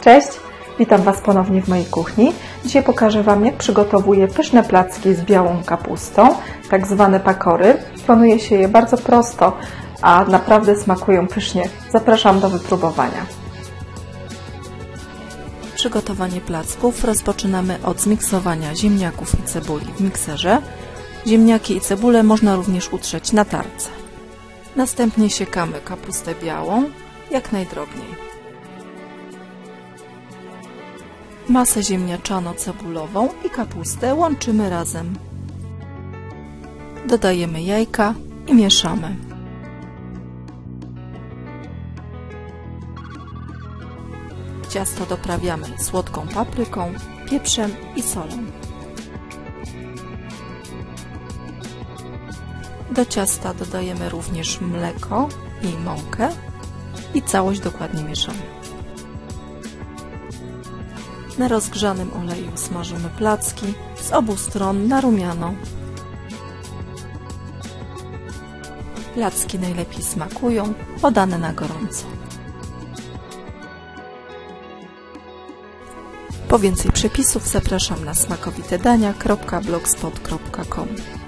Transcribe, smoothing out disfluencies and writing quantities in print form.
Cześć! Witam Was ponownie w mojej kuchni. Dzisiaj pokażę Wam, jak przygotowuję pyszne placki z białą kapustą, tak zwane pakory. Planuje się je bardzo prosto, a naprawdę smakują pysznie. Zapraszam do wypróbowania. Przygotowanie placków rozpoczynamy od zmiksowania ziemniaków i cebuli w mikserze. Ziemniaki i cebulę można również utrzeć na tarce. Następnie siekamy kapustę białą, jak najdrobniej. Masę ziemniaczano-cebulową i kapustę łączymy razem. Dodajemy jajka i mieszamy. Ciasto doprawiamy słodką papryką, pieprzem i solą. Do ciasta dodajemy również mleko i mąkę i całość dokładnie mieszamy. Na rozgrzanym oleju smażymy placki z obu stron na rumiano. Placki najlepiej smakują podane na gorąco. Po więcej przepisów zapraszam na smakowitedania.blogspot.com.